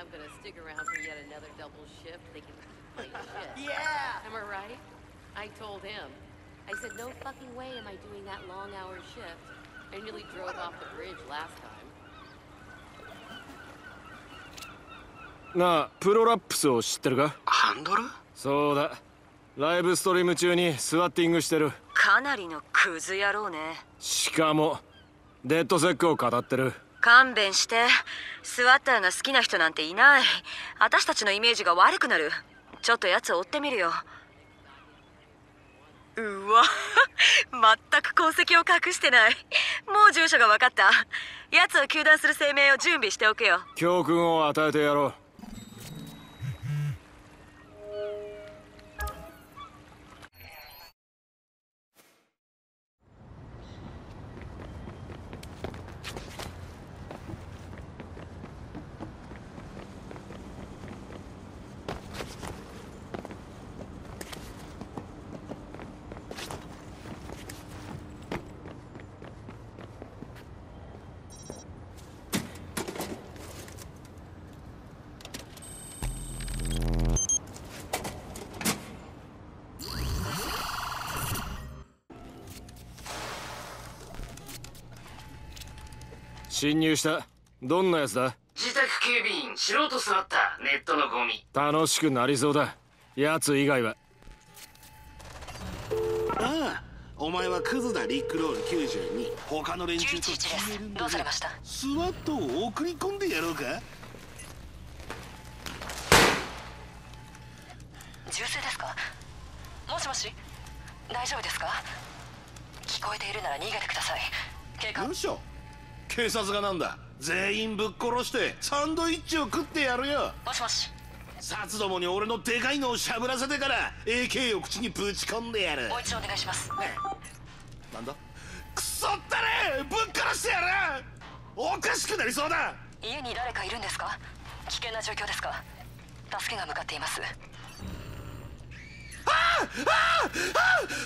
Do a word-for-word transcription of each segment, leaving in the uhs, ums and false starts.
I'm gonna stick around for yet another double shift thinking my shit. Yeah! Am I right? I told him. I said, no fucking way am I doing that long hour shift. I nearly drove off the bridge last time. なあ、プロラップスを知ってるか？ハンドル？そうだ。ライブストリーム中にスワッティングしてる。かなりのクズ野郎ね。しかも、デッドセックを語ってる。勘弁して。スワッターが好きな人なんていない。私たちのイメージが悪くなる。ちょっとやつを追ってみるよ。うわ、全く痕跡を隠してない。もう住所が分かった。やつを糾弾する声明を準備しておくよ。教訓を与えてやろう。侵入した。どんなやつだ？自宅警備員、素人座った、ネットのゴミ。楽しくなりそうだ、やつ以外は。ああ、お前はクズだ。リックロールきゅうじゅうに。他の連中と決めるんだ。どうされました？スワットを送り込んでやろうか。銃声ですか？もしもし、大丈夫ですか？聞こえているなら逃げてください。警官。よいしょ。警察がなんだ。全員ぶっ殺してサンドイッチを食ってやるよ。もしもし。殺どもに俺のでかいのをしゃぶらせてから エーケー を口にぶち込んでやる。もう一度お願いします。なんだ、クソったれ、ぶっ殺してやる。おかしくなりそうだ。家に誰かいるんですか？危険な状況ですか？助けが向かっています。ああああ、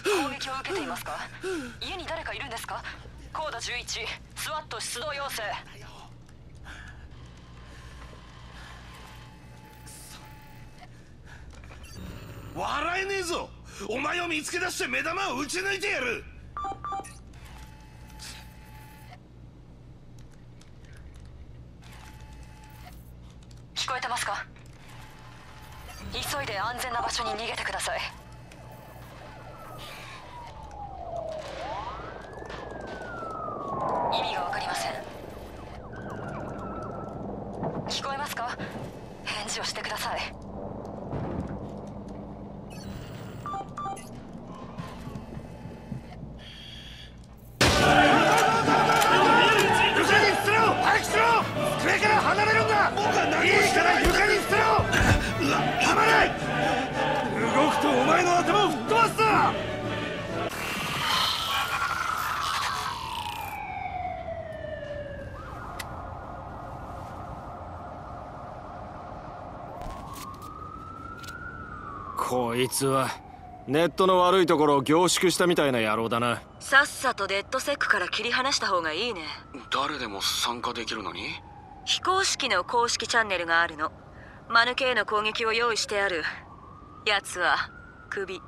攻撃を受けていますか？家に誰かいるんですか？コードじゅういち、スワット出動要請。笑えねえぞ。お前を見つけ出して目玉を打ち抜いてやる。聞こえてますか？急いで安全な場所に逃げてください。意味がわかりません。聞こえますか？返事をしてください。床に捨てろ。早く捨てろ。机から離れるんだ。僕は何をしたら床に捨てろ。はまない。動くとお前の頭を吹っ飛ばすぞ。こいつはネットの悪いところを凝縮したみたいな野郎だな。さっさとデッドセックから切り離した方がいいね。誰でも参加できるのに？非公式の公式チャンネルがあるの。マヌケへの攻撃を用意してある。やつは首。